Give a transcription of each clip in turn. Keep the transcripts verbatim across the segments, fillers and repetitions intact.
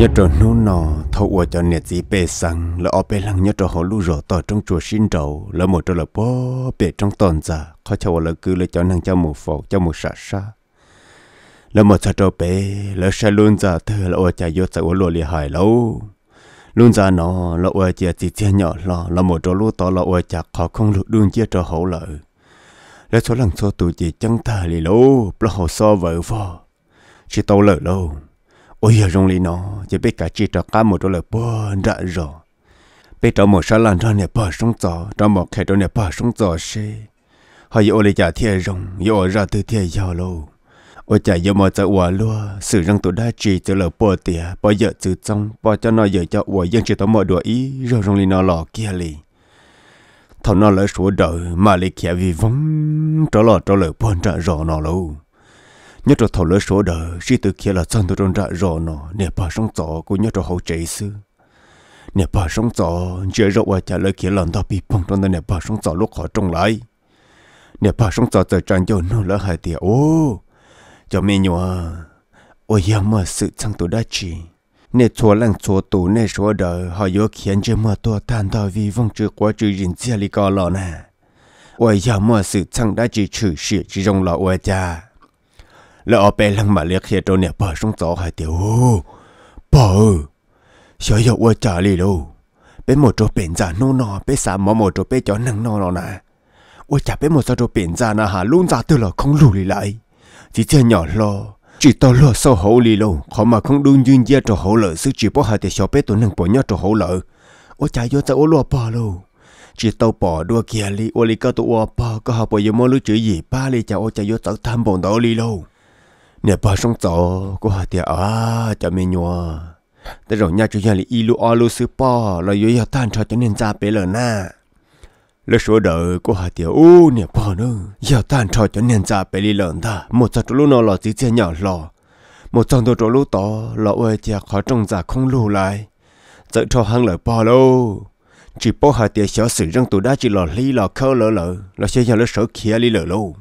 nhớ trò nô nọ thâu uo cho nẹt gì bể sang là ở bể lăng nhớ trò họ lú rọ tỏ trong chùa xin trầu là một trò là bó bể trong toàn già khó chầu là cứ là cho năng cho một phò cho một sả sa là một trò trò bể là sai luôn già thưa là uo chạy vô chạy uo lùi hại lâu luôn già nọ là uo chạy chỉ chia nhỏ lọ là một trò lú tỏ là uo chạy khó không lú đương chia trò hậu lợi là số lần số tụi chỉ chẳng thà lì lâu là họ so vợ vợ chỉ tao lợi lâu ôi giờ rong lì nó chỉ biết cả chỉ trò cá một đôi là bò rạ rọ biết trò một sáng lần ra nè bò sống giò trò một khay trò nè bò sống giò xí họ giờ lấy trả thiệt rong giờ ra từ thiệt giờ lâu ôi trả giờ mà trả quả lúa sử răng tụi đã chỉ từ là bò tiệt bò giờ từ trong bò cho nó giờ cho quả dân chỉ tao mọi đuổi ý rồi rong lì nó lò kia lì thầu nó lấy số đợi mà lấy kia vì vắng trò lò trò lợi bò rạ rọ nó lâu nhất là thầu lỡ số đời, chỉ từ kia là chân tôi trôn ra rõ nó, nè bà sống gió của nhất là hậu chế sư, nè bà sống gió, chế rõ qua trả lời kia lần đó bị bỏng trong nè bà sống gió lúc họ trông lại, nè bà sống gió giờ tràn vô nó lỡ hai tiệt ô, cho mình nhòa, ôi em mà sự chân tôi đã chỉ, nè số lần số tù nè số đời họ vô khiến chế mà tôi tan tao vì vong chưa quá chữ rình chia li co lọ nè, ôi em mà sự chân đã chỉ chửi sỉ chỉ rong lọ qua cha. Là ở bên lăng mà liệt hiện trâu nè bờ sông gió hải tiểu bờ, sợ dậu qua trả lì đâu, bên một trâu biển già nô nọ, bên sám mỏ một trâu bên chó nằng nọ nọ nè, qua trả bên một sao trâu biển già nà hà luôn già từ là không lù lì lại, chỉ chơi nhỏ lo, chỉ to lo sâu hậu lì lâu, khó mà không đương duyên gia trâu hậu lợi, sức chỉ bỏ hải tiểu sợ bên tụi nằng bỏ nhát trâu hậu lợi, qua trả vô trả ô lo bờ lâu, chỉ tàu bỏ đua kia lì, ô lì cao tụi ô bờ, có học bồi giờ mò lưới chữ gì ba lì trả ô trả vô trả tham bồn đó lì lâu. Nè bà sống gió của họ tiệt à chả mê nhòa, tới rồi nhà chủ nhà lì ilu alu sư pa là dưới nhà tan cho cho nên ra bể lợn na, lỡ số đời của họ tiệt u nè bà nữa, nhà tan cho cho nên ra bể lợn ta, một trận lũ nó lò chỉ chơi nhỏ lò, một trận đồ lũ to lò ơi tiệt khó trông giả không lù lại, dạy cho hàng lợn pa đâu, chỉ po họ tiệt xóa xử răng tủ đá chỉ lò li lò khâu lỡ lỡ, là chơi nhà lỡ số kia li lỡ lâu.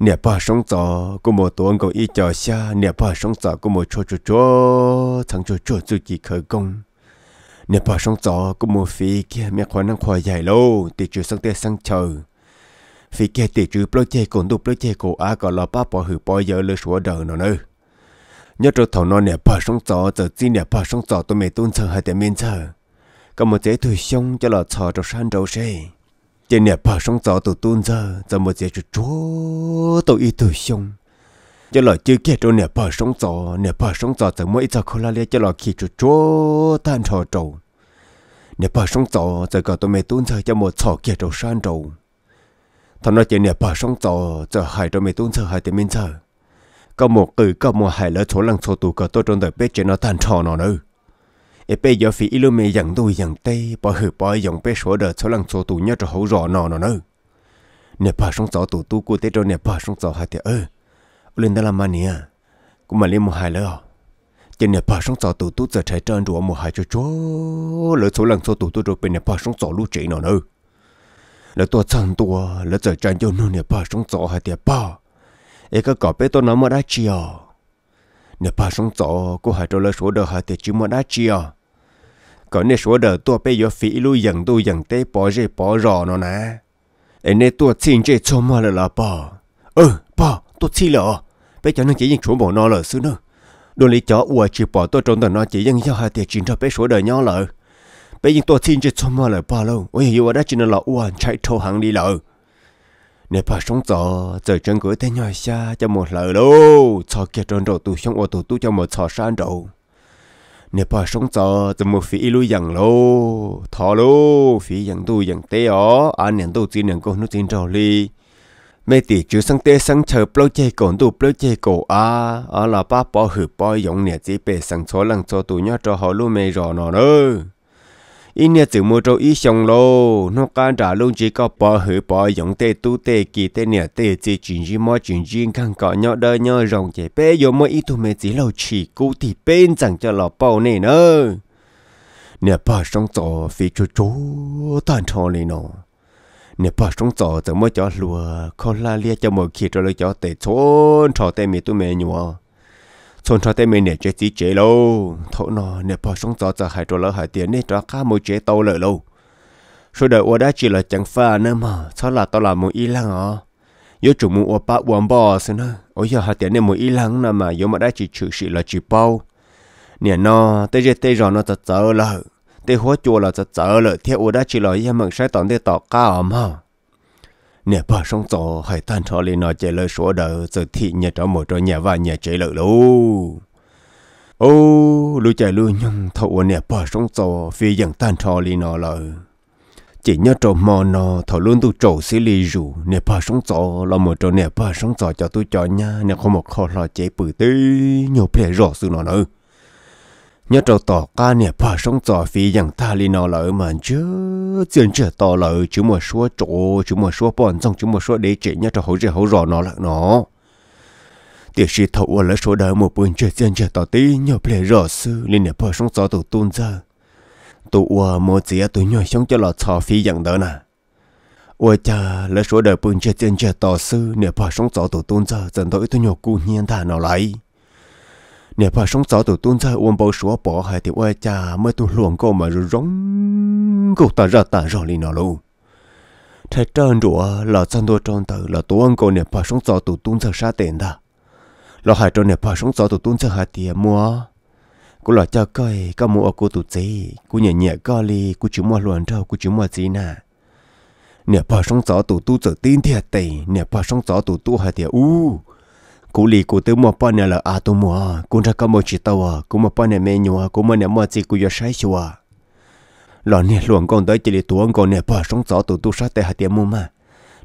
Nè bà sống gió của một tuần cầu y trò xa, nè bà sống gió của một chỗ chỗ chỗ, thằng chỗ chỗ dù chỉ khởi công. Nè bà sống gió của một phí kia mẹ khóa năng khóa dài lâu, tỷ trừ sang tê sang chờ. Phí kia tỷ trừ bố chê cổ đục bố chê cổ á gọi là bác bỏ hữu bó dở lưu số đời nó nơ. Nhớ trò thảo nó nè bà sống gió, giờ chi nè bà sống gió tôi mẹ tôn chờ hai tệ mình chờ. Còn một chế thủy xong cho là trò trò sàn đầu xe. Chị nè bà sống gió tụi tuôn giờ, giờ một dễ chút chúa tụi y tụi xong. Cho là chưa kia trâu nè bà sống gió, nè bà sống gió giờ mỗi giờ khô la lê cho là khi chút chúa tan trò trâu. Nè bà sống gió giờ cả tụi mẹ tuôn giờ cho một sọ kia trâu san trâu. Thật nói chị nè bà sống gió giờ hai tụi mẹ tuôn giờ hai tụi mình giờ. Có một cử có một hai lỡ số lần số tụi cả tôi trong đời bếp cho nó tan trò nó nữa. Ê bây giờ phí lưu mê dặn tôi dặn tây, bà hữu bà dặn bê số đợt số lần số tù nhớ cho hậu rõ nọ nọ nơ. Nè bà sống gió tù tu cô tế trâu nè bà sống gió hạt tìa ơ. Ôi lên ta làm mà nè, cũng mà lên một hai lỡ. Chị nè bà sống gió tù tu giờ trái trơn rùa một hai cho chó, lỡ số lần số tù tu rồi bên nè bà sống gió lũ trị nọ nơ. Lỡ tùa chẳng tùa, lỡ giờ tràn dâu nô nè bà sống gió hạt tìa bà. Ê các cỏ bê tôi nói mà đã chìa. Nè bà sống gió cô hạt trâu lỡ số đợt hạt tìa chứ mà đã chìa. Còn nè số đời tôi bây giờ phí lui dần tôi dần tới bỏ rễ bỏ rò nó nè, em nè tôi xin chơi cho mà là là bỏ, ừ bỏ tôi xin lỡ, bây giờ nó chỉ những chỗ bỏ nó lỡ xứ nữa, đôi lý chó uo chỉ bỏ tôi trong đời nó chỉ những giao hai tiền chín cho bé số đời nhỏ lỡ, bây giờ tôi xin chơi cho mà là bỏ lâu, ôi yêu đã chỉ là uo chạy thâu hàng đi lỡ, nè bà sống gió giờ chân gửi tới nhà xa cho một lỡ đâu, cho kia tròn đầu tôi xong ô tôi tôi cho một sò san đầu. Nè bà sống gió từ một phí lưu dặn lô, thọ lô, phí dặn tôi dặn tế ó, anh nhận tôi chỉ nhận cô nó tin trò li. Mẹ tỷ chú sang tế sang chờ bố chê cổ tôi bố chê cổ á, á là bác bó hữu bó dọng nè chỉ bề sang số lần cho tôi nhớ cho họ lưu mê rõ nó nơ. Ý nè từ mua trâu ý xong lô, nó can trả luôn chỉ có bó hữu bó dọng tế tu tế kỳ tế nè tế chỉ chuyện gì mô chuyện gì khăn có nhớ đơ nhớ rộng chế bế dô mô ý tù mê chỉ lâu chỉ cú thì bên chẳng cho lọ bầu nè nơ. Nè bà sống gió phí chú chú tàn trò lì nọ. Nè bà sống gió giờ mô chó lùa, khó la lia cho mô khi trò lưu chó tế chốn trò tế mê tù mê nhùa. ส่วนชาวเตเมเนี่ยเจจีเจโลทนอเนี่ยพอช่องจอจะหายตัวละหายเตียนเนี่ยจะข้ามือเจโตเลยโลช่วยเดี๋ยวว่าได้จีเลยจังฟ้าเนื้อมาชอบหลับตลาดมืออีหลังอ๋อยจุมืออวบปะอวบบอสนะโอ้ยหายเตียนเนี่ยมืออีหลังนะมายมาได้จีชื่อสิละจีเป้าเนี่ยนอเตเจเตจอนจะเจอเลยเตหัวจัวเราจะเจอเลยเที่ยวได้จีเลยยังมึงใช้ตอนเตต่อก้าวมาเนี่ยพ่อช่องจอให้ท่านชอลีนอเจเลยชัวเดอร์จะที่เนี่ยจะหมดตัวเนี่ยว่าเนี่ยเจเลยลูโอ้ลูใจลูยังเท่าเนี่ยพ่อช่องจอฟีอย่างท่านชอลีนอเลยจีเนี่ยจะมอนอเท่าลุ่นตุโจซิลีอยู่เนี่ยพ่อช่องจอเราหมดตัวเนี่ยพ่อช่องจอจะตุจอเนี่ยเนี่ยเขาหมดคอเราเจปื้ดโยเพลย์รอสุนอเนอเนี่ยจะต่อการเนี่ยพอช่องจอฟีอย่างทาลีนอเลยเหมือนเจ้าเจียนเจ้าต่อเลยชิมัวชัวโจชิมัวชัวปอนจงชิมัวชัวเดเจเนี่ยจะหัวใจหัวรอนอละเนาะเดี๋ยวสิทว่าแล้วชัวได้หมดปืนเจ้าเจียนเจ้าต่อตีเนี่ยเพลย์รอซื้อเลยเนี่ยพอช่องจอตัวตุนเจ้าตัวว่าโมเจียตัวเนี่ยช่องจะหลอดชอฟีอย่างเดินน่ะว่าจะแล้วชัวได้ปืนเจ้าเจียนเจ้าต่อซื้อเนี่ยพอช่องจอตัวตุนเจ้าจนตัวตัวเนี่ยกูเฮียนท่าหนอไหลเนี่ยพอช่องจอตัวตุ้นใจอวมเบาชัวป๋อหายที่ว่าจะเมื่อตัวหลวงก็มาร้องก็ตาระตาร้อนเลยนะลูกถ้าเจ้าหนูเราจันตัวจันตัวเราตัวอังก็เนี่ยพอช่องจอตัวตุ้นใจซาเต็นด่าเราหายจนเนี่ยพอช่องจอตัวตุ้นใจหายเตี้ยมัวกูหล่อเจ้าก้อยก็มัวกูตุ้นใจกูเหนื่อยเหนื่อยก็เลยกูจิ้มมัวหลวนเจ้ากูจิ้มมัวจีน่ะเนี่ยพอช่องจอตัวตุ้นใจตีนเทียเตยเนี่ยพอช่องจอตัวตุ้นหายเตี้ยอู้กูลีกูตื้อมัวป้อนเนี่ยละอาตัวมัวกูจะก็มัวจิตตัวกูมัวป้อนเนี่ยเมนูกูมัวเนี่ยมัวจีกูอยากใช้ชัวหล่อเนี่ยหลวงกองได้จิตตัวกองเนี่ยพอช่องจอตัวตู้ซาเตะหัดเตี้ยมัวมา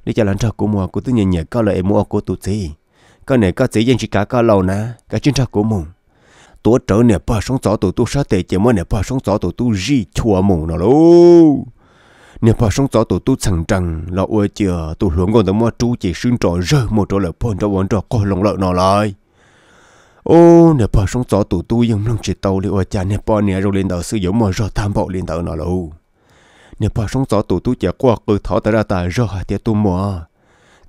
นี่จะหลังจากกูมัวกูตื้อเนี่ยเนี่ยก็เลยมัวกูตัวจีก็เนี่ยก็จียังชิกาก็เรานะก็จินชากูมึงตัวเจ้าเนี่ยพอช่องจอตัวตู้ซาเตะเจมัวเนี่ยพอช่องจอตัวตู้จีชัวมึงน่ะลูกเนี่ยพอช่องจอตัวตู้สั่งจังเราอวยเจอตัวหลวงก่อนแต่ว่าจู้จีซึ่งจอเร่อหมดตัวเลยพ่นจะวนจะก่อหลงหลอนอะไรโอ้เนี่ยพอช่องจอตัวตู้ยังลงจิตเตาเลยอวยจานเนี่ยพอเนี่ยเราเรียนเตาซื้อยมอเร่อตามบอกเรียนเตาหน่อเราเนี่ยพอช่องจอตัวตู้จะกว่าเกิดท้อแต่ละตาเร่อหาเตี้ยตัวมัว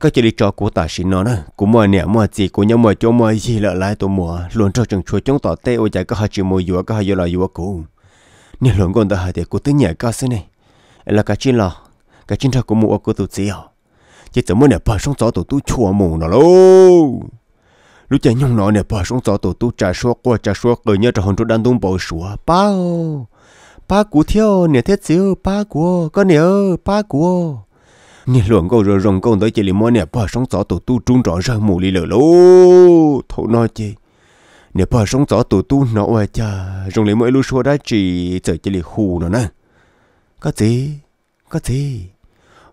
ก็จะได้จอกูตาชินนอนะกูมัวเนี่ยมัวจีกูยังมัวจมัวยี่ละลายตัวมัวหลวนเจ้าจังช่วยจ้องต่อเตะอวยใจก็หาจิมัวอยู่ก็หาอยู่ลอยอยู่กูเนี่ยหลวงก่อนแต่หาเตี้ยกูตื้อเนี่ยก็เส้นเนี่ยlà cái chuyện là cái chuyện là của mua của tụi chị à chỉ tụi mới nè bà sống gió tụi tụi chua mù nó lố lúc chạy nhung nó nè bà sống gió tụi tụi trà xóa qua trà xóa rồi nhớ trà hòn tụi đan tung bầu xóa bao ba cú theo nè thiết siêu ba cú con nè ba cú nè luồng câu rồi rồng câu tới chị liền mua nè bà sống gió tụi tụi trung rõ ra mù lì lờ lố thấu nói chị nè bà sống gió tụi tụi nó ơi cha rồng liền mới lúc xóa đã chỉ giờ chị liền hù nó nèก็จีก็จี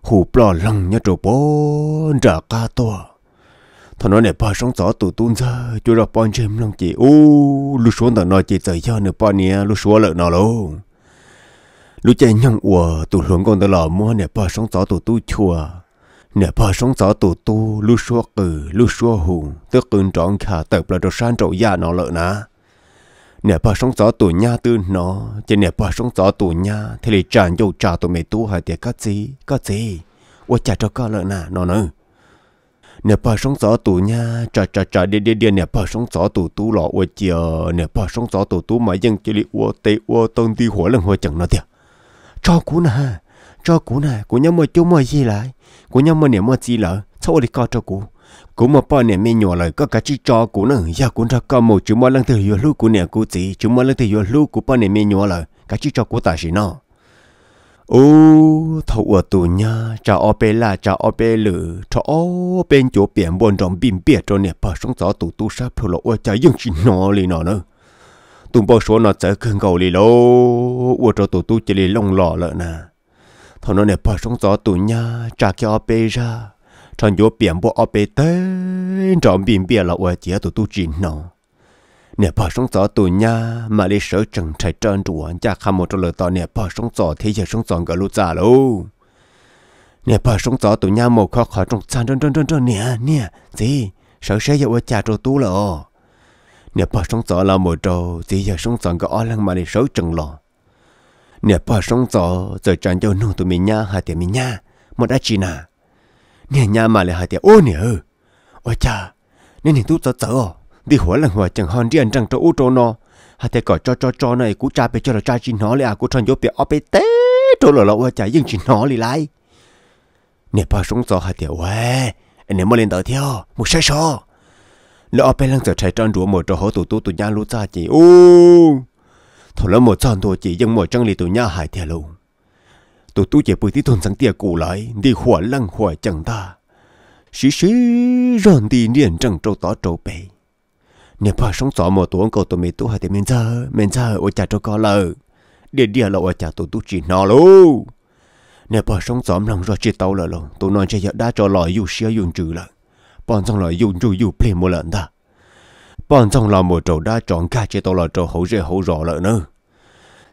หูปลอดลังเนี่ยจะปนจากกาตัวท่านเนี่ยพอช่องจอตัวตุ้นซะจู่เราปอนเชมลังจีโอ้ลูกชวนแต่นอจีใจย่อเนี่ยปอนเนี่ยลูกชวนเลยนอลงลูกใจยังอัวตัวหลวงกองตลอดมัวเนี่ยพอช่องจอตัวตุ้ชัวเนี่ยพอช่องจอตัวตุ้ลูกชวนเออลูกชวนหูเตื้อกืนจองขาเติบประดชันเจ้ายานอเลยนะเนี่ยพอช่องจอตัวย่าตื่นเนาะจะเนี่ยพอช่องจอตัวย่าที่เลยจานโยจ่าตัวไม่ตู้หายเดียก็จีก็จีว่าจ่าจะก็เลยนะนอนเนอเนี่ยพอช่องจอตัวย่าจ่าจ่าจ่าเดียเดียเดียเนี่ยพอช่องจอตัวตู้หล่อว่าเจียเนี่ยพอช่องจอตัวตู้มายังจะเลยว่าเตะว่าตรงที่หัวเรื่องหัวจังเนาะเดียชอบกูนะฮะชอบกูนะกูยังไม่จู้ไม่ยี่ไรกูยังไม่เนี่ยไม่จีเลยชอบอะไรก็ชอบกูcú mà bỏ nè mày nhỏ lại có cái chữ cho cú nữa, giờ cú ra con một chữ mà lần thứ vừa lúc cú nè cú chỉ chữ mà lần thứ vừa lúc cú bỏ nè mày nhỏ lại cái chữ cho cú ta gì nó, ô thầu ở tù nha, cha opera cha opera, cha opera chỗ biển buồn trong biển biển cho nè bỏ xuống gió tù tù sáp rồi lại cha dùng chỉ nó liền nó nữa, tụi bỏ số nó chở cơn cầu liền đâu, uổng cho tù tù chỉ liền lông lò lại nè, thầu nó nè bỏ xuống gió tù nha, cha kia operaฉันโยเปลี่ยนบ่เอาไปเต้นจอมบินเบียเราเอาเจียตัวตู้จีนเนาะเนี่ยพอช่องจอตัวย่ามาเลเซียจังใช้จานด่วนจากคำหมดเลยตอนเนี่ยพอช่องจอที่จะช่องจอกับลูกจ่าลูกเนี่ยพอช่องจอตัวย่าหมดข้อขอตรงจานจนจนจนจนเนี่ยเนี่ยสิเสือเสียอย่าเอาจ่าตัวตู้หรอเนี่ยพอช่องจอเราหมดโตสิอย่าช่องจอกับอ้อลังมาเลเซียจังหรอเนี่ยพอช่องจอจะจานโยนุ่งตัวมีย่าหาเตียมีย่าหมดอาชีน่ะเนี่ยยามาเลยหายเดียวโอ้เนี่ยเออโอ้จ้าเนี่ยหนึ่งตู้เจอเจอ đi hối là hối chẳng hòn điền chẳng tàu ô tô nó hạt thế cỏ cho cho cho này cú cha về cho là cha chín nó lại à cú thằng dốt về ở bên té trâu lò lò chạy nhưng chín nó lại lại nè ba sống gió hạt thế quê anh em mới lên tàu theo một sai so lò bên lăng giờ chạy trơn đuổi một trâu hổ tụ tụ tụ nhau lú cha chị ô thôi lắm một tròn thôi chị nhưng một trăng lì tụ nhau hại thế luôn tụ tụ chạy bụi tí thôn sáng tiệt cũ lại đi hối lăng hối chẳng ta xí xí ròn đi liền chẳng trâu tỏ trâu bể nè bà sống sọ một tuổi cầu tụi mình tu hai thì mình giờ mình giờ ôi cha cho con lờ để đi là ôi cha tụi tu chỉ nó luôn nè bà sống sọ lòng rồi chỉ tàu là luôn tụi nói chơi giờ đã cho lòi dù xia dùng trừ là bọn trong lòi dùng trừ dù ple một lần ta bọn trong lòi một trâu đã chọn cả chơi tàu lòi trâu hậu rễ hậu rõ lợn nữa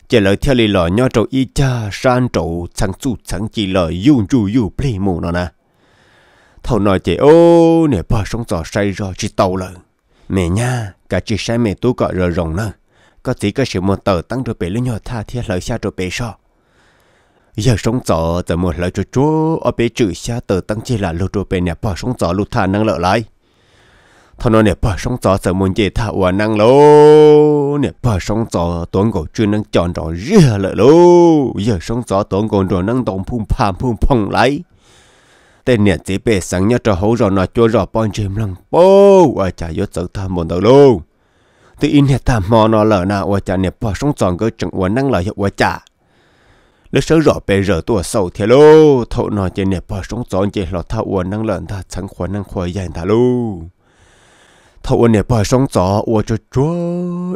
chơi lợn theo lì lòi nhau trâu y cha san trâu sáng su sáng chỉ lòi dùng trừ dù ple một nó nè thầu nói chơi ô nè bà sống sọ say rồi chỉ tàu là mẹ nha, cả chị sai mẹ tú gọi rồi rồng nữa, có tí có sự một tờ tăng rồi bể lên nhỏ tha thiết lợi xa rồi bể so. Giờ sống gió từ một lợi cho chúa ở bể chữ xa tờ tăng chỉ là lô rồi bể nẹp bỏ sống gió lụt thả năng lợi lại. Thôi nó nẹp bỏ sống gió từ một dễ thả hòa năng lô, nẹp bỏ sống gió tuấn cổ chưa năng chọn rõ rìa lợi lô, giờ sống gió tuấn cổ rồi năng tổng phun phàm phun phong lấy. Tên nè chỉ bề sáng nhớ cho hấu rồi nó chua rồi bọn chìm lăng bố ôi chả dốt sợ tham bọn tao luôn tự in hết tham mò nó lỡ nào ôi chả nè bỏ sống tròn cơ chẳng ua năng lợi hiệu ôi chả lớp sớ rõ bề rỡ tùa sầu thế lô thậu nó chê nè bỏ sống tròn chê lọt thao ua năng lợn ta chẳng khóa năng khóa dành ta luôn thậu ua nè bỏ sống trò ua cho chúa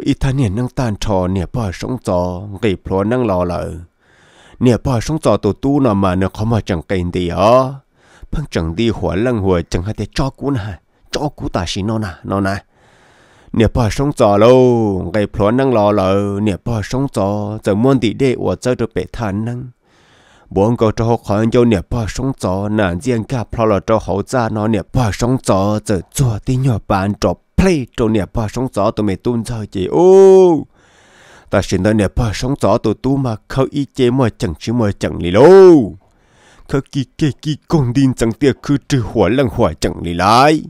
y tha nè năng tàn trò nè bỏ sống trò gây phó năng lò lỡ nè bỏ sống trò tù tu nó mà nó khó mà chẳng kênh gì ó phăng chẳng đi hỏa lăng hỏa chẳng hay thế cho cú nà cho cú ta xí nó nà nó nà nè bà sống giò lâu ngày phó năng lò lợ nè bà sống giò giờ muốn đi để ở chơi được bể than năng bốn câu cho học hỏi nhau nè bà sống giò nà riêng cả phò là cho hậu gia nó nè bà sống giò giờ cho tí nhỏ bạn cho play cho nè bà sống giò tụi mình tuôn chơi chị ô ta xin đó nè bà sống giò tụi tu mà khâu y chế mà chẳng chứ mà chẳng lì lâu khắc kỳ kê kỳ con đinh chẳng tiếc cứ trừ hỏa lăng hỏa chẳng lì lại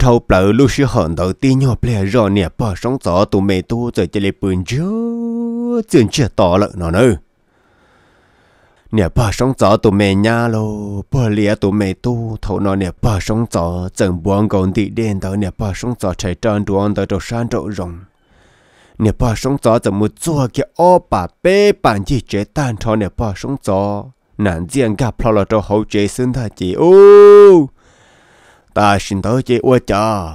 thâu bờ lưu sư hòn đầu tiên nhỏ ple rò nè bỏ sóng gió tụi mẹ tu rồi chơi lấy bùn chứ chuyện chưa tỏ lợn nó nữa nè bỏ sóng gió tụi mẹ nha lô bỏ lìa tụi mẹ tu thâu nó nè bỏ sóng gió chẳng buông còn tị đen tao nè bỏ sóng gió chạy tròn đuông tao trâu san trâu rồng nè bỏ sóng gió chẳng một chua kia ó bà bê bàn gì chế tan cho nè bỏ sóng gió nàng riêng gặp phò là cho hậu chế sinh tha chị ô ta xin tới chị ô cha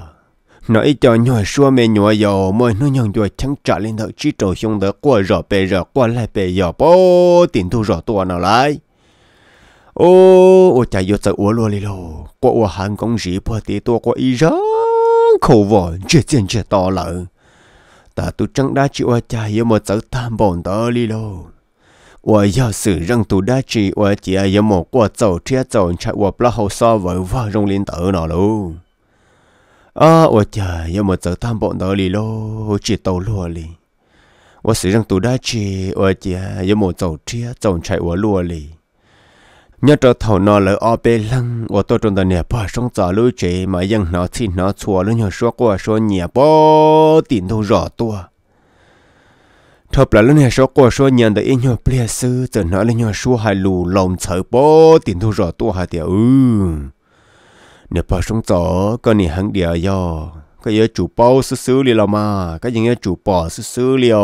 nói cho nhỏ xua mẹ nhỏ dầu môi nó nhon rồi trắng trả lên thợ chi trầu xuống đỡ qua rọ bề rọ qua lại bề rọ bố tiền thu rọ tua nào lại ô ô cha vô sợ ô lô lì lô qua ô hàng công gì bơ tí tua qua y rắn khổ vội chuyện chuyện chuyện to lợ ta tu trắng đá chị ô cha yêu một sợ tam bồn tơ lì lô và do sự răng tù đá trị và chỉ ai một quả dầu chia dầu chạy và bla hậu so với vào trong liên tử nó luôn à và trời một giờ tham bọn đó lì lô chỉ tàu lùa lì và sự răng tù đá trị và chỉ ai một dầu chia dầu chạy và lùa lì nhớ cho thầu nó lỡ ở bên lăng và tôi trong đời nè bỏ sống gió lưỡi chế mà dân nó xin nó xua lưỡi nhớ xua qua xua nhẹ bỏ tiền thu rõ tua thập là lúc này số qua số nhận được ít nhiều ple sư từ nó lên nhiều số hai lù lòng sợ bố tiền thu rõ tua hai tiểu ư nè bà sống gió con nè hàng địa do cái giờ chủ bao xứ xứ liền làm mà cái gì chủ bỏ xứ xứ liền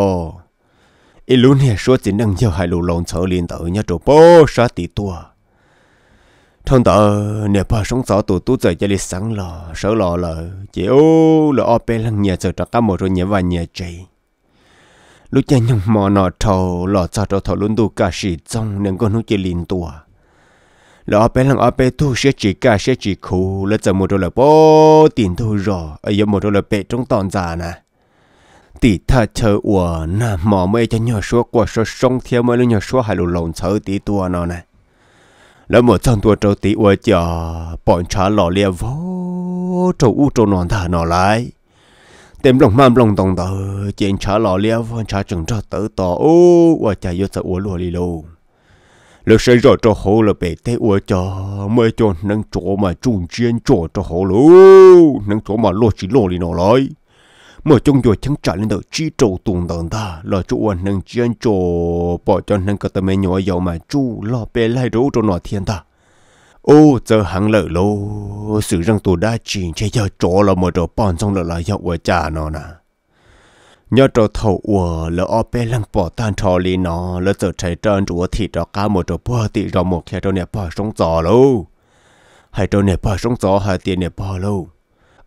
ít lúc này số chỉ năng nhiều hai lù lòng sợ liền tự nhà chủ bố sa tỷ tua thằng tờ nè bà sống gió tụi tu giờ chơi đi sáng lò sợ lò lợ chị ô lợ ở bên lăng nhà sợ trắc cá một rồi nhà vài nhà chị lúc cha nhung mò nọ thầu lọ sao cho thầu luôn tu cả sĩ trong nên con nuôi chỉ liền tua lọ bé lăng ở bé tu sẽ chỉ cả sẽ chỉ khổ là giờ một đôi là bố tiền thu rõ ở giờ một đôi là bé trong toàn già nè tỷ tha chờ ủa nà mò mấy cho nhỏ số qua số sông theo mấy đứa nhỏ số hai lù lồng sợ tí tua nọ nè lỡ một trong tua trâu tí ủa chờ bọn cha lọ lia vô trâu u trâu nọ thả nọ lại tìm lòng mâm lòng tòng tờ chuyện trả lò lia vòn trả chừng cho tử tò ô và chạy vô sợ uốn lùa đi lù 了谁惹着好了呗？带我家没叫能琢磨中间做着好了，能琢磨落起落里哪来？没中药强占领到几州动荡的，了就我能间做，把叫能个他们鸟要买猪，老白来揉着哪天的？哦，这行了喽，虽然多大钱，却要做了么着帮上了来要我家呢呢。 nhớ trò thầu ủa lỡ ở bên lăng bỏ tan trò lì nó lỡ trở chạy trơn rùa thì trò cá một trò bò thì trò một khi trò này bò sống giò lâu hay trò này bò sống giò hay tiền này bò lâu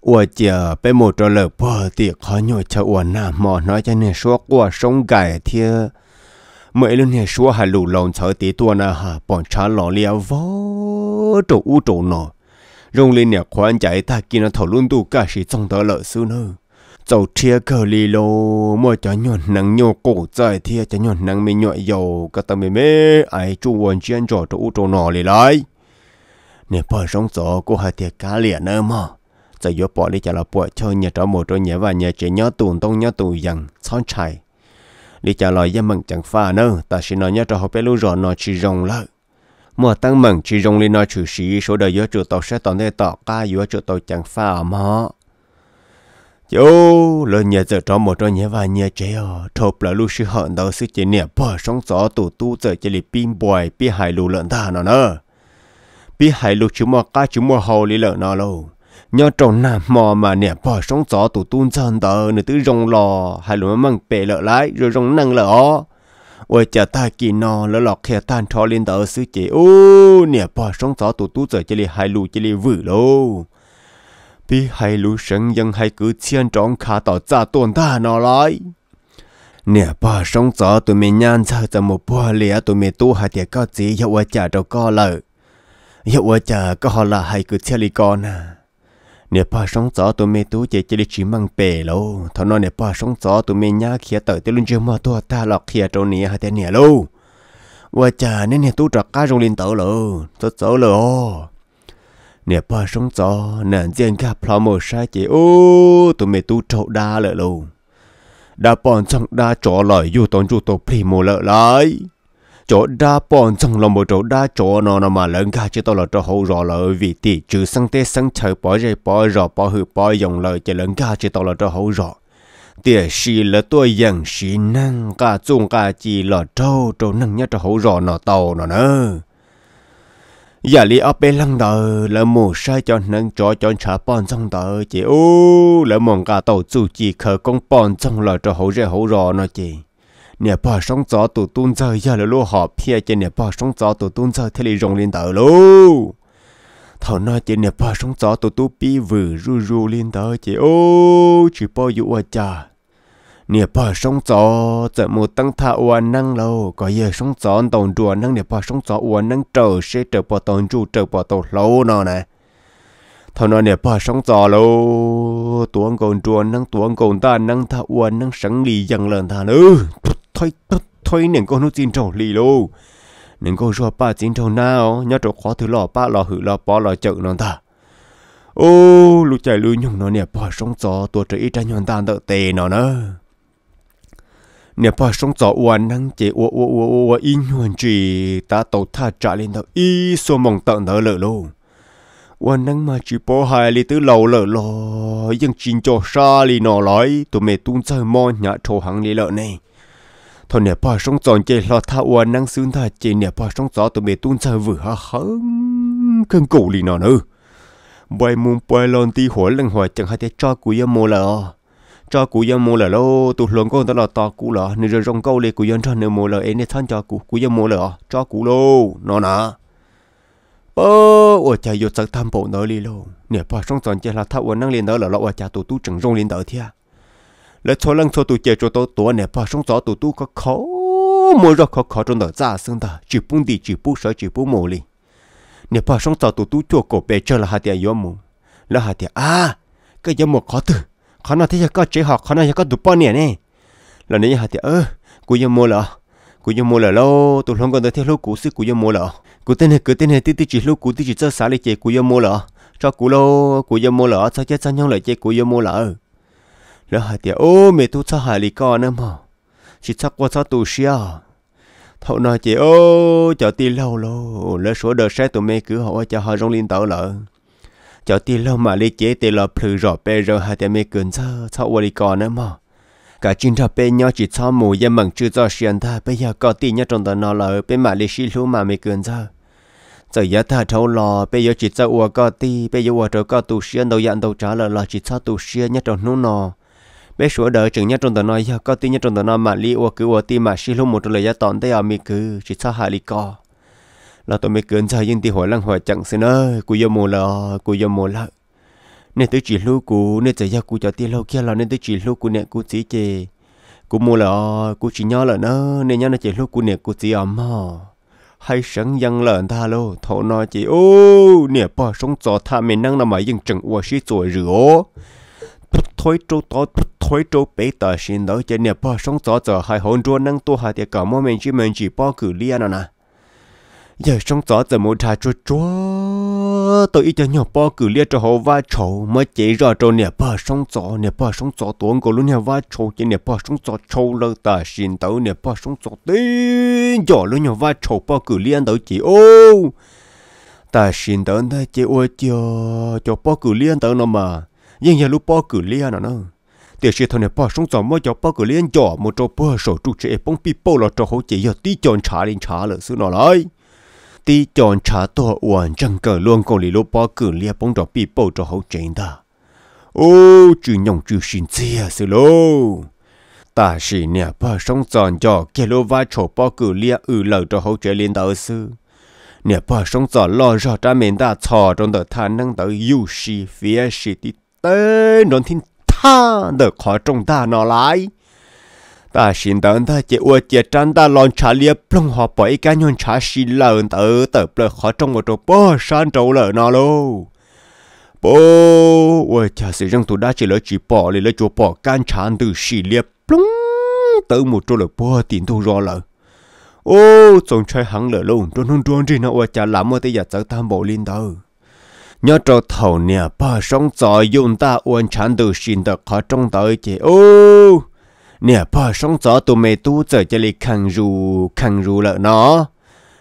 ủa chờ bên một trò lỡ bò thì khó nhồi chờ ủa nà mò nói cho nên số qua sống gài thì mấy lần này số hay lù lồng sợ tí tua nà hà bọn cha lò liều vó trổ u trổ nọ rong lên nhà khoan chạy ta kia nó thầu luôn tu cả sĩ trong đó lỡ xưa nữa 走铁壳里喽，莫叫鸟能鸟狗在铁，叫鸟能没鸟有，个他妹妹爱住文件找着乌着哪里来？你不想走，过还铁家里呢嘛？在有包里叫了包，叫你找某种鸟玩鸟只鸟动动鸟动样，苍柴。你叫了也猛chẳng pha呢，但是那鸟找好被路上那去用了。 mà tăng mừng chỉ dùng lên nó chủ sĩ số đời giữa chủ tàu sẽ tàu này tàu cá giữa chủ tàu chẳng pha mà. Yo, lần nhà giờ cho một trong nhà vài nhà trẻ, thộp là lúc sư hận đầu sư chế nè bờ sóng gió tụ tu giờ chỉ là pin bòi, pin hải lù lợn ta nó nè, pin hải lù chúng mò cá chúng mò hầu lì lợn nó lâu, nhớ trồng nam mò mà nè bờ sóng gió tụ tu dần tờ nửa tứ rồng lò hải lù măng bể lợn lái rồi rồng năng lợn, ôi cha ta kỳ nò lợn lọt khe tan cho lên đầu sư chế, ô nè bờ sóng gió tụ tu giờ chỉ là hải lù chỉ là vự lâu. Bí hay lũ sân dân hay cứ chiên trống khá tỏ ra tồn ta nó lại. Nè bà sống gió tụi mình nhàn ra ra một bó lẻ tụi mình tu hạt thì có gì hiệu quả trả đâu có lợi. Hiệu quả trả có họ là hay cứ chiên lì con à. Nè bà sống gió tụi mình tu chỉ chỉ chỉ mang bể lâu. Thôi nó nè bà sống gió tụi mình nhá khía tở tới luôn chưa mà tu ta lọc khía trâu nè hạt thì nè lâu. Quả trả nên nè tu trọc cá rung lên tẩu lâu. Tốt xấu lâu. Nè bà sống gió, nàng riêng gặp là một sai chế ô, tụi mẹ tu trậu đá lợi lâu. Đá bọn trong đá chó lợi dù tốn dù tổ phì mô lợi lại. Chó đá bọn trong là một trậu đá chó nó nó mà lớn gà chứ tao là trò hậu rõ lợi vì tỷ trừ sang tê sang trời bó rơi bó rõ bó hư bó dòng lợi chế lớn gà chứ tao là trò hậu rõ. Tìa xì là tôi dàng xì năng gà chung gà chì là trâu trâu năng nhá trò hậu rõ nó tàu nó nơ. Giả lý áp bê lăng đời là một sai cho nâng cho cho trả bọn trong đời chị ô là một cả tàu dù chỉ khởi công bọn trong là cho hậu rẻ hậu rõ nó chị nè bà sống gió tụ tuôn rơi giờ là lô họp phía trên nè bà sống gió tụ tuôn rơi thế lì rộng lên đời lô thảo nói chị nè bà sống gió tụ tụ bi vừa ru ru lên đời chị ô chỉ bao dụ ở chà nè bà sống gió giờ một tăng thà uốn năng lâu có giờ sống gió tàu rùa năng nè bà sống gió uốn năng trở sẽ trở bỏ tàu rùa trở bỏ tàu lâu nọ nè thằng nọ nè bà sống gió lâu tuồng cồn rùa năng tuồng cồn ta năng thà uốn năng sáng lì dần lần thà nữa thôi thôi nè con nó chín trầu lì lâu nè con rùa ba chín trầu nào nhớ trầu khó thứ lò ba lò hử lò bò lò chợ nọ thà ô lũ chạy lũ nhung nọ nè bà sống gió tuột trở ít ra nhon ta đỡ tè nọ nữa nè bà sống gió uốn năng chế uốn uốn uốn uốn in hoàn chỉ ta tàu tha trả lên đầu y xô mỏng tận nở lở lô uốn năng mà chỉ bỏ hai lì tứ lầu lở lò nhưng chín cho xa lì nọ lói tụi mẹ tung chơi mòn nhã trâu hàng lì lợn này thôi nè bà sống gió chế lo tha uốn năng xương tha chế nè bà sống gió tụi mẹ tung chơi vừa hả khấm cơn cổ lì nọ nữa bay mông bay lon ti hổ lăng hỏa chẳng hay thế cho cú yếm mồ lợ cho cú yếm mồ lợ lô tụt luồng con tao là to cú lợ nên rồi rong câu lê cú yếm cho nên mồ lợ ấy nên thân cho cú cú yếm mồ lợ cho cú lô nó nà bơ ủa chạy vô sạc tham bộ nở lì lô nè bà song sòn chạy là thao uốn năng liền nở lợ lọ ủa chạy tụt tụt chẳng rong liền nở thia lỡ cho lăng cho tụt chạy cho tụt tụa nè bà song sòn tụt tụt có khó mồ lợ khó khó trong nở ra xương ta chỉ bung đi chỉ bung sợ chỉ bung mồ lì nè bà sống gió tụt tụt chua cổ bể chơi là hạt địa yếm mù, là hạt địa à, cái yếm mù khó từ, khó nào thế giờ có chế học, khó nào giờ có tụt bao nè nè, là nếu như hạt địa ơ, cú yếm mù lợ, cú yếm mù lợ lâu, tụt không còn tới theo lối cũ xưa cú yếm mù lợ, cú tên này cú tên này tí tí chỉ lối cũ tí chỉ chơi xả lại chơi cú yếm mù lợ, cho cú lâu, cú yếm mù lợ, sao chết sao nhau lại chơi cú yếm mù lợ, là hạt địa ô mẹ tụt sao hại lì con nữa mà, chỉ sao qua sao tụt xia. thâu nói chị ô cho ti lâu lâu lỡ số đợt sai tụi mày cứ hỏi cho họ rong liên tẩu lỡ cho ti lâu mà lý chế ti lợp phừ rọ pe rồi hai tụi mày cười sao sao quay đi còn nữa mà cả chuyện rọ pe nhau chỉ sao mù dân mặn chưa do xuyên ta bây giờ có ti nhau trong tờ nó lỡ bên mà lý xí lú mà mày cười sao giờ giờ ta thâu lò bây giờ chỉ sao uo có ti bây giờ uo rồi có tụ xuyên đầu dặn đầu trả lời là chỉ sao tụ xuyên nhau trong nút nò bé sửa đỡ chừng nhất trong tờ nói có tin nhất trong tờ nói mà li ô cứ ô tin mà xí luôn một lời giá tòn tới ở mi cứ chỉ sao hại li co là tụi mi cứ sao nhưng ti hỏi lăng hỏi chẳng xin ơi cú vô mùa là cú vô mùa là nên tới chỉ lu cú nên giờ cú cho ti lâu kia là nên tới chỉ lu cú nè cú chỉ chê cú mùa là cú chỉ nhớ là nó nên nhớ là chỉ lu cú nè cú chỉ ấm hò hay sáng dăng lợn tha lô thổ nói chỉ ô nè bỏ sống gió tha mình năng nằm ở dừng chẳng ô xí rồi rửa thôi trâu to thôi trâu bé tờ xin đó cho nè bỏ sống gió giờ hai hồn rùa năng tu hai thì cả mỗi mình chỉ mình chỉ bỏ cử lia nè giờ sống gió giờ muốn thả trôi trôi tôi ít cho nhỏ bỏ cử lia cho họ va trâu mới chỉ rõ trâu nè bỏ sống gió nè bỏ sống gió tuồng của luôn nè va trâu cho nè bỏ sống gió trâu lơ tờ xin đó nè bỏ sống gió tin gió luôn nè va trâu bỏ cử lia đó chỉ ô tờ xin đó đây chỉ ô cho cho bỏ cử lia đó nó mà nhưng nhà lúc bỏ cử lia nó để xe thằng này bỏ xuống dòng mới cho bỏ cử lia nhỏ một trò bơ sổ trụ trẻ bóng pipo là trò hỗ chỉ giờ tí chọn trả lên trả lợi xứ nó lại tí chọn trả to uẩn chẳng cờ luôn còn lì lúc bỏ cử lia bóng trò pipo trò hỗ trợ ta ô chữ nhộng chữ xin xe xứ lô ta xì nè bỏ xuống dòng cho kia lô vai trò bỏ cử lia ừ lợi trò hỗ trợ lên đỡ xứ nè bỏ xuống dòng lo rõ ra mình ta thò trong đợt thà năng đỡ yêu xì phía xì tí tên đón thiên tha được khó trong ta nó lại ta xin đón ta chỉ uất chỉ trăn ta lon trả liệp long họ bỏ cái cá nhân trả xin lợn tử tử bờ khó trong một chỗ bơ san trâu lợn nó luôn bơ uất trả sự rằng tụi đã chỉ lấy chỉ bỏ lấy lấy chỗ bỏ can chán từ xin liệp long tử một chỗ lợn bơ tiền thu rõ lợn ô trông chơi hẳn lợn luôn trôn hung trôn gì nó uất trả làm mà tới giờ tới tam bộ linh tử nhớ trâu thầu nè ba sống gió dùng ta uốn chán từ xin được khó trong tới chị ô nè ba sống gió tụi mày tu giờ chơi li khang rù khang rù lợn nó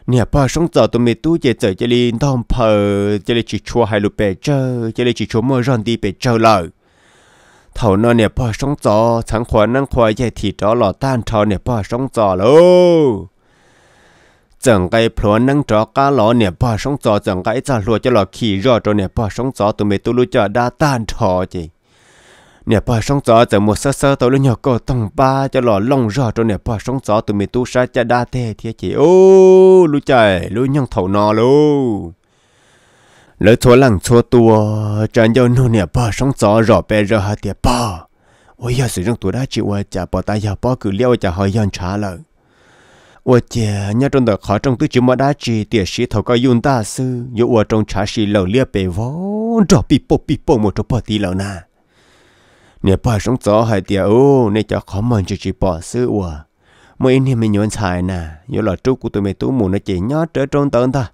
nè ba sống gió tụi mày tu chơi giờ chơi li thong phờ chơi li chỉ chua hai lục bể chơi chơi li chỉ chua mơ răn đi bể chơi lợn thầu nó nè ba sống gió sáng khóa năng khóa dậy thì đó lò tan thầu nè ba sống gió lô chẳng cái phở năng trò cá lò nè bỏ sống gió chẳng cái trả lúa cho lò khỉ rò cho nè bỏ sống gió tụi mày tụi lú cho đa tan trò chị nè bỏ sống gió chẳng một sơ sơ tụi lú nhỏ cổ tông ba cho lò long rò cho nè bỏ sống gió tụi mày tụi sa cho đa thế thế chị ô lú trời lú nhăng thầu nò lú lỡ chúa lằng chúa tua chẳng dâu nô nè bỏ sống gió rò bè rò hạt tiệp bỏ ôi giờ sử dụng tụi đã chịu à chả bỏ tay giờ bỏ cứ leo chả hỏi yon trả lời ủa chè nhớ trong đời khó trong tứ chữ mà đã chỉ tiệt sĩ thầu coi yun ta sư dụ ở trong trà sĩ lầu lia bể vó trò pipo pipo một trò bò tí lầu na nè bò sống gió hai tiệt ô nè cho khó mòn chỉ chỉ bò sư ủa mỗi anh em mình nhón xài nè dụ là trúc của tụi mày tú mù nó chỉ nhớ trở trong tận ta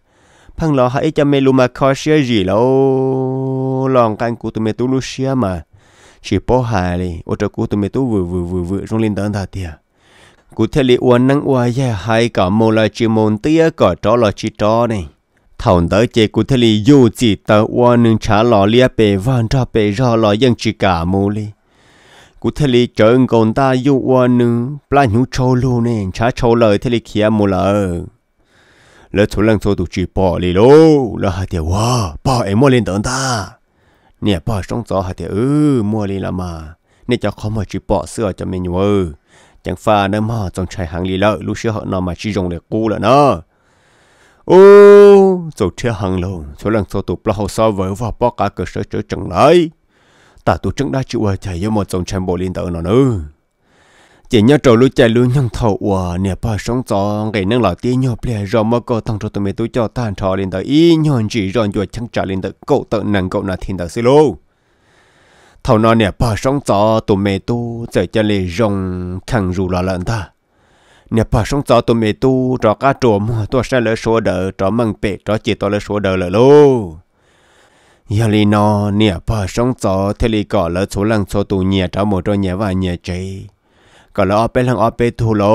phăng lò hãy cho mày lu mà khó xia gì lâu lòng canh của tụi mày tú lu xia mà chỉ bò hài đi ô trò của tụi mày tú vừa vừa vừa vừa trong lên tận ta tiệt cụ thể li uốn năng uốn dài hai cả mồ là chỉ mồn tía cả trò là chỉ trò này thầu tới chế cụ thể li dù chỉ tờ uốn nương trả lò lia bề van ra bề ra lò dân chỉ cả mồ li cụ thể li chở còn ta dù uốn nương pla nhú trâu luôn này trả trâu lời thế li kia mồ lợ lỡ số lần số tụ chỉ bỏ li lô là hai tiểu wa bỏ em mua lên tận ta nè bỏ trong gió hai tiểu ư mua li là mà nè cho không mà chỉ bỏ sữa cho mình nhớ chẳng pha nữa mà trong trái hàng lì lợ lúc xưa họ nó mà chỉ dùng để cú là nó ô rồi theo hàng lồng số lần sau tụp là họ so với vào bóc cả cửa sổ chở chẳng lấy ta tụp chẳng đã chịu ở chạy với một dòng chăn bộ liên tử nó nữa chỉ nhớ trâu lúc chạy luôn nhung thầu ủa nè ba sống gió ngày nắng lọ tia nhọ ple rồi mà cô tăng cho tụi mày tôi cho tan trò liên tử y nhon chỉ rồi rồi chẳng trả liên tử cậu tự nàng cậu là thiên tử xí lô thầu nó nè bỏ sống gió tụi mẹ tu giờ cho lì rồng khăn rù lò lợn ta nè bỏ sống gió tụi mẹ tu trò cá trộm tôi sẽ lỡ số đỡ trò măng bể trò chỉ tôi lỡ số đỡ lỡ lô giờ lì nó nè bỏ sống gió thế lì cỏ lỡ số lần số tụ nhẹ trò một trò nhẹ và nhẹ chế ก็เราเอาไปทางเอาไปถูเรา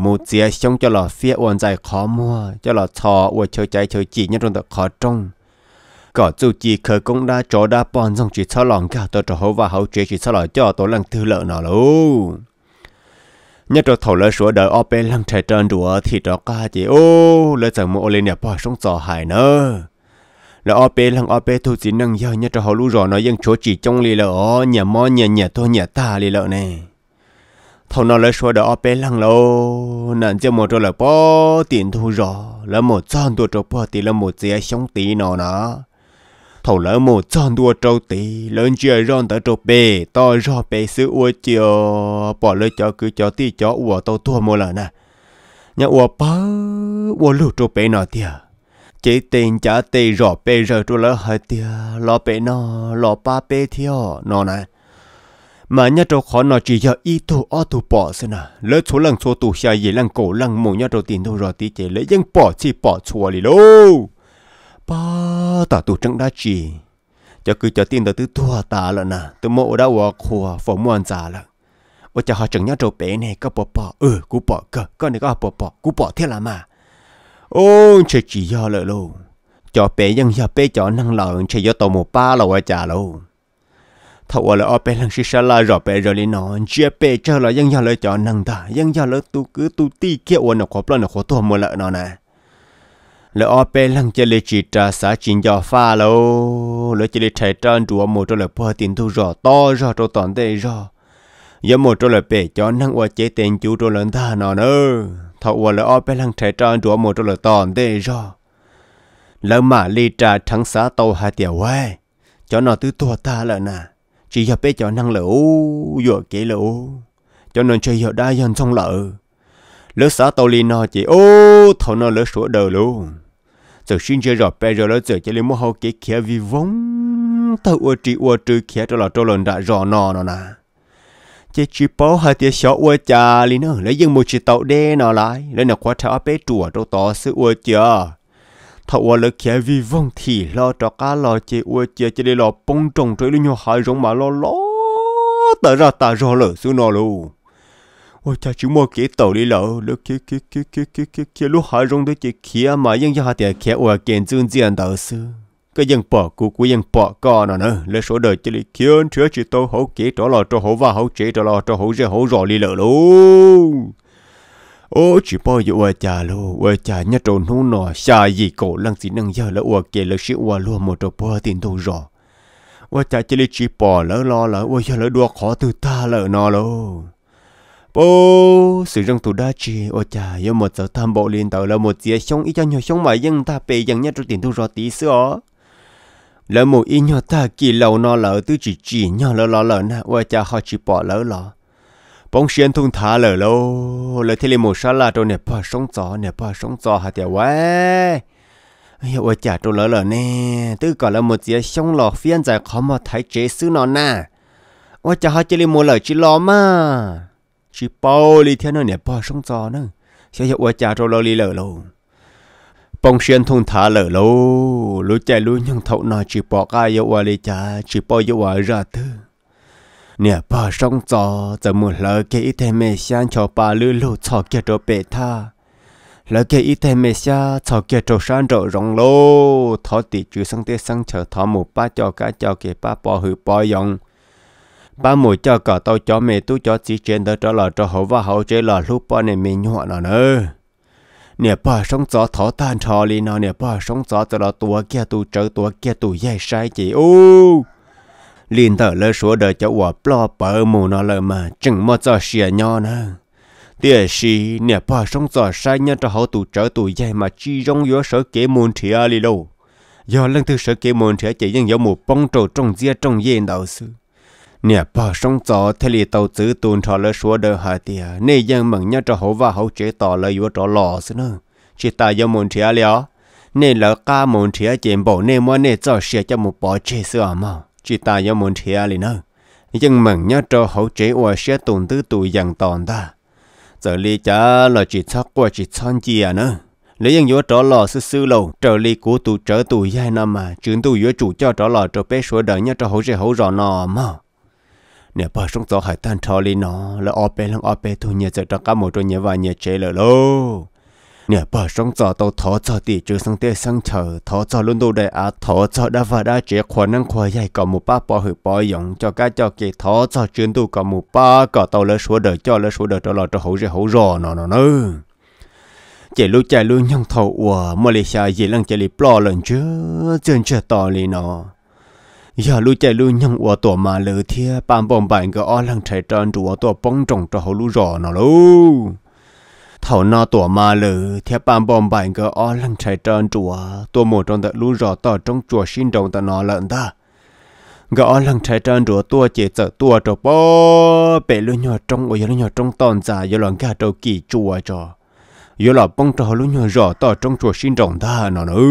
หมูเสียช่องจะหล่อเสียอ้วนใจขอมัวจะหล่อชออวดเฉยใจเฉยจีนี่ตรงแต่ขอจงก็จู่จีเคยก้งได้จอได้ปอนส่งจีสลองก้าวตัวจะหัวว่าเขาเจจีสลอยจ่อตัวหลังถือเหล่าหน่อลูnhất trò thầu lỡ sửa đời op bên lăng chạy trơn đùa thì trò ca chỉ ô lỡ chẳng mua lên nhà bỏ sống giò hài nữa lỡ op bên lăng op bên thu chỉ năng do nhất trò hầu lũ rò nó dân chỗ chỉ trong lì lỡ nhà mò nhà nhà thôi nhà ta lì lỡ này thầu nó lỡ sửa đời op bên lăng lâu nạn cho một trò là bỏ tiền thu rò lỡ một tròn tua trò bỏ tiền lỡ một dĩa sống tí nó nó thầu lỡ một tròn tua trâu tí lớn chia ròn tới trâu bê to rò bê xứ uo chiều bỏ lỡ cho cứ cho tí cho uo tàu thua mua lợn nè nhà uo bá uo lù trâu bê nọ tiề chế tiền trả tiền rò bê rờ trâu lỡ hơi tiề lò bê nọ lò ba bê theo nọ nè mà nhà trâu khó nọ chỉ cho ít thu o thu bỏ xí nè lỡ số lần số tù xa gì lần cổ lần mù nhà trâu tiền thu rò tí chế lỡ dân bỏ chi bỏ chùa lì lôป้าตาตูจังได้จีจะคือจะตีนตัวตื้อทั่วตาแล้วนะตัวโมได้ว่าขัวฝนมวนจ่าแล้วว่าจะหาจังเนี้ยโจเป๋เนี่ยก็ปอปอเออกูปอก็ก็เนี่ยก็ปอปอกูปอเท่าละมาโอ้เฉยจีย่อเลยลูกจอเป๋ยังอย่าเป๋จอนั่งเหล่าเฉยย่อตัวโมป้าเราว่าจ่าลูกถ้าว่าเราเอาไปลังศิษย์ลาเราไปเราเลยนอนเชื่อเป๋เจอเรายังย่อเลยจอนั่งตายังย่อเลยตูกือตูตีเกี่ยววันหนักขวบล้านหนักขวบตัวมัวละนอนนะแล้วเอาไปลังเจริญจิตสาจินยาฟ้าแล้วแล้วเจริญไทยจานดัวหมดตัวเลยพอตินทุจอต่อจอตัวตอนได้จอยามหมดตัวเลยเปย์จอนั่งว่าเจเต็นจูตัวเลยท่านอนเออถ้าว่าแล้วเอาไปลังไทยจานดัวหมดตัวเลยตอนได้จอแล้วมาลีจ่าทั้งสาโตหาเดียวไว้จอนอนตื้อตัวตาเลยนะจีอย่าไปจอนั่งเหลวหยอกเกลือจอนอนเฉยหยอกได้ยันทรงเหลวแล้วสาโตลีนอจีโอ้ท่านอนแล้วสวยเดือดลูgiờ xin chơi rồi bây giờ nó giờ chơi lên mua hậu kế kia vì vong tao uất trí uất trí kia cho là cho lần đã rõ nọ nọ nè chơi chỉ bảo hai tiếng sáu uất trà liền nữa lấy dừng một chỉ tàu đen nọ lại lấy nọ quá tháo bé chuột đâu to sự uất chưa tháo uất lực kia vì vong thì lo cho cá lo chơi uất chưa chơi đi lo bông trồng chơi lên nhau hai giống mà lo lo tao ra tao rõ lỡ sự nọ luôn ôi cha chú mua cái tàu đi lỡ lỡ kia kia kia kia kia kia kia lúc hai rong đôi chị kia mà vẫn ra tiền kia ở kiện dương diện đầu sư cái dân bỏ cũ của dân bỏ co nọ nữa lấy số đời chỉ lấy kiếm chứa chỉ tàu hậu kế đó là cho hậu và hậu chế đó là cho hậu ra hậu rò đi lỡ luôn ôi chỉ bao giờ ôi cha luôn ôi cha nhất trốn hú nọ xa gì cổ lăng gì năng giờ lỡ ở kiện lỡ sĩ qua luôn một trò bơ tiền đâu rò ôi cha chỉ lấy chỉ bỏ lỡ lo lỡ ôi giờ lỡ đua khó từ ta lỡ nọ luôn ô sự răng tù đa chi ôi cha yêu một giờ tham bộ liền tàu là một dĩa sống ít cho nhiều sống mà dân ta bề dân nhất trong tiền thu rõ tí xưa là một ít nhỏ ta kỳ lâu nó lỡ tứ chỉ chỉ nhỏ lỡ lỡ lỡ nè ôi cha họ chỉ bỏ lỡ lỡ bóng xuyên thung thả lỡ lâu lỡ thế liền một sa la trâu nè bỏ sống gió nè bỏ sống gió hạt tiểu quế ôi cha trâu lỡ lỡ nè tứ còn là một dĩa sống lọ phiên giải khó mà thái chế xứ nó nè ôi cha họ chỉ liền một lỡ chỉ lò mà chỉ bao lì thiên nơi nè bao sông gió nữa sẽ hiệu quả trả cho lâu lì lỡ lâu bông xuyên thung thả lỡ lâu lối chạy lối nhung thậu nọ chỉ bỏ cái hiệu quả lì trả chỉ bao hiệu quả ra thứ nè bao sông gió giờ muốn lỡ cái ít thêm mè sang cho bà lư lù cho kia cho bể tha lỡ cái ít thêm mè sang cho kia cho sang rồi rong lô thọ tỷ chú sang tết sang chờ thọ một ba cho cá cho kia ba bỏ hử bỏ dòng ba mũi cho cả tao cho mẹ tú cho chỉ trên đó cho là cho hậu và hậu chế là lúc ba này mình nhọ nó nữa nè ba sống gió thỏ tan trò li nó nè ba sống gió cho là tua kia tu trở tua kia tu dây sai chị u liền thở lơ số đời cho quả plo bờ mù nó lơ mà chừng một giờ xìa nhọ nữa tiếc gì nè ba sống gió sai nhá cho hậu tu trở tu dây mà chi rong gió sợ kế môn thia li đâu do lần thứ sợ kế môn thia chị nhưng do một bông trầu trong dây trong dây đầu sư nè bỏ sông gió thế li tàu chữ tuôn trò lỡ xua đời hại tiề nè dân mừng nhớ trò hổ và hậu chế tỏ lời vô trò lò xí nữa chỉ ta do muốn chia lió nè lỡ ca muốn chia chém bổ nè mua nè cho xia cho một bỏ chế sửa mà chỉ ta do muốn chia li nữa dân mừng nhớ trò hậu chế oa xia tuôn tứ tụi dặn tòn ta giờ li cha là chỉ thắc qua chỉ son chia nữa lấy dân vô trò lò xứ xứ lâu trở li của tụi trở tụi dai nằm mà chuyến tụi vô chủ cho trò lò trò bé xua đời nhớ trò hậu chế hậu rò nò mà เนี่ยพอสงสารหายตันทอลีเนาะแล้วออกไปลังออกไปทุนเนี่ยจะตะก้าหมดตัวเนี่ยว่าเนี่ยเจ๋เลยล่ะเนี่ยพอสงสารตัวท้อจอตีจื้อสังเตสังเฉอท้อจอลุ่นดูได้อาท้อจอได้ฟ้าได้เจ๋ขวานั่งขวาใหญ่ก่อหมู่ป้าปอหือปอหยงจอก้าจอเกยท้อจอจื้อดูก่อหมู่ป้าก่อตัวเลือดชัวเดือดจอเลือดชัวเดือดตลอดจะหูจะหูรอเนาะเนาะเนาะเจลูกใจลูกยังเท่าวัวมาเลเซียยีรังเจลิปลอหลังเชื่อเจนเชื่อต่อเลยเนาะอย่าลูกใจลูกยังวัวตัวมาเลยเที่ยปามปอมบ่ายก็อ้อหลังใช้จอนตัวตัวป้องจงจะเขาลู่รอเนาะลูกเท่านาตัวมาเลยเที่ยปามปอมบ่ายก็อ้อหลังใช้จอนตัวตัวหมดจนแต่ลู่รอต่อจงจัวชินจงแต่นอนหลังตาก็อ้อหลังใช้จอนตัวตัวเจเจตัวตัวป้อเปลือยหยอดจงวัวหยอดหยอดจงตอนจ่ายหลังแกตัวกี่จัวจ่ออยู่หลับป้องตัวลุงหยอดต่อจงชัวชินจงท่าหนอเนื้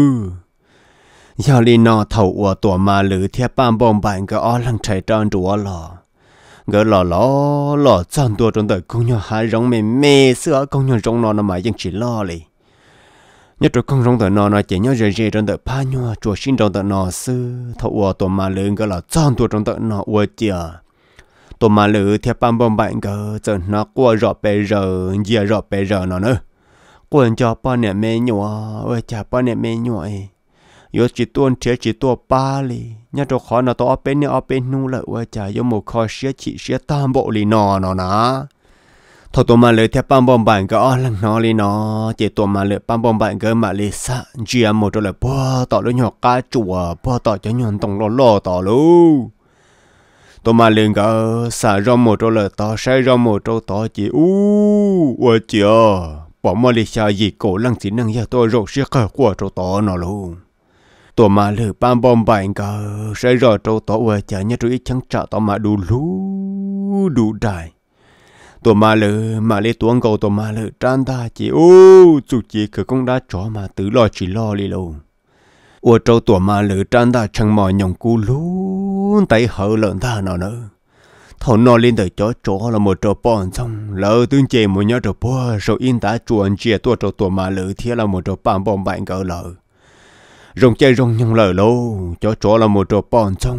อยาลีนอเท่าอัวตัวมาหรือเทียบปามบอมบันก็อ้อหลังใช้จอนตัวหล่อก็หล่อหล่อหล่อจอนตัวจนแต่คงหยอดหายร้องเมเมเสื้อคงหยอดร้องนอนมายังฉีล่อเลยยัดตัวคงร้องแต่นอนเจียนเจเจจนแต่ผ้าหยอดชัวชินจงแต่นอนเสื้อเท่าอัวตัวมาหรือก็หล่อจอนตัวจนแต่นอนอัวเจียตัวมาหรือเทียบปามบอมบันก็จนนอกลัวรอไปเรอเยียรอไปเรอหนอเนื้อควรจะป้อนเนี่ยเมย์หนัวเออจะป้อนเนี่ยเมย์หนัวเองยศจิตตัวเชี่ยจิตตัวป้าเลยเนี่ยตัวขอหน้าตัวเอาเป็นเนี่ยเอาเป็นนู่นเลยเออจะยมคอเชี่ยจิเชี่ยตามโบลีนอนนะทอตัวมาเลยเทียบปั้มบอมบันก็อ้อนหลังนอลีนอเจตัวมาเลยปั้มบอมบันก็มาเลยซะเจียหมดตัวเลยพ่อต่อเลยหยอกกาจั่วพ่อต่อจะหยอนตรงรอรอต่อลูกตัวมาเลยก็สาร่อหมดตัวเลยต่อใช้ร่อหมดตัวต่อจีอู้เออเจียปอมมาเลเซียยีโกลังสินังยาตัวโรคเสียข้าวกลัวตัวต่อนอลูตัวมาเลยปามบอมบ่ายก็ใช้รอตัวต่อว่าจะเนี่ยตัวอีช่างจะต่อมาดูรู้ดูได้ตัวมาเลยมาเลยตัวเก่าตัวมาเลยจานตาจีโอ้จุจีคือคงได้จ่อมาตื้อรอจีรอเลยลูอวดตัวตัวมาเลยจานตาช่างหมอยงกูรู้ไต่เหอเลินตานอเนอเขานอนเล่นแต่จ้อจ้อละหมดตัวป้อนจังแล้วตื่นเจมวันนี้ตัวป้อโซอินตาจวนเจียตัวตัวตัวมาเลยเที่ยวละหมดตัวป้อนบอมบันก็เลยรงใจรงยังเลยโลจ้อจ้อละหมดตัวป้อนจัง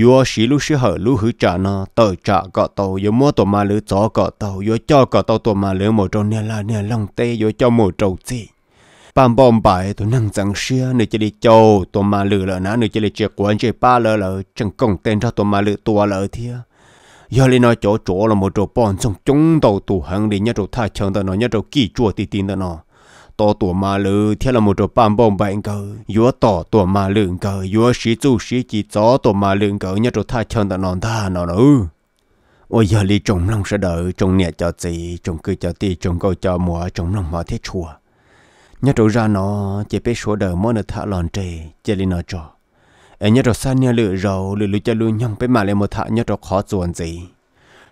ยัวสีลูกเสือลูกหือจ่าเนาะเต่าจ่าเกาะเต่ายัวมัวตัวมาเลยจ่อเกาะเต่ายัวจ่อเกาะเต่าตัวมาเลยหมดตัวเนี่ยละเนี่ยลงเตยยัวจ่อหมดตัวจีป้อนบอมบันตัวนั่งจังเสือหนึ่งจะได้โจตัวมาเลยแล้วนะหนึ่งจะได้เจียกวนเจียป้าเลยเลยจังกงเต้นท่าตัวมาเลยตัวเลยเที่ยยาลีนอโจโจละหมดตัวป้อนจงจงตัวตัวหังดีเนี่ยตัวท่าเชิงตัวนอเนี่ยตัวกี่จั่วตีตีนตัวนอตัวตัวมาเลยเที่ยวละหมดตัวป้อนบอมบันก็ยัวต่อตัวมาเลยก็ยัวสีจู่สีจีจ่อตัวมาเลยก็เนี่ยตัวท่าเชิงตัวนอท่านอเนอโอ้ยาลีจงลังเสดอจงเนี่ยจะจีจงคือจะตีจงก็จะหมัวจงลังหมัวเที่ยวชัวเนี่ยตัวจานอเจ็บไปชัวเดอเมื่อเนื้อท่าหลอนเจเจลีนอโจเอ็นยอดซาเนี่ยหรือเราหรือลุจะลุยังไปมาเลยหมดท่านยอดขอส่วนสิ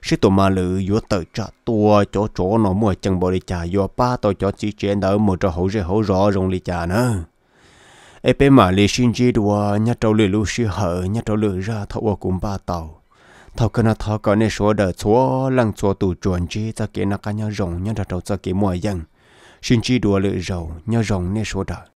ชื่อตัวมาหรือยัวเตอร์จัดตัวโจโจหน่อมวยจังบริจายัวป้าตัวโจจีเจนเดอหมดจะหูจะหูรอรงลิจานะเอไปมาเลยชินจีดัวยอดเราหรือลุชื่อเหอยอดเราหรือราทว่ากุมป้าเต่าเท่ากันนะเท่ากันในชัวเดอชัวหลังชัวตู่จวนจีจะเกณฑ์นักการยอดรงยอดเราจะเกณฑ์มวยยังชินจีดัวหรือเรายอดรงในชัวเดอ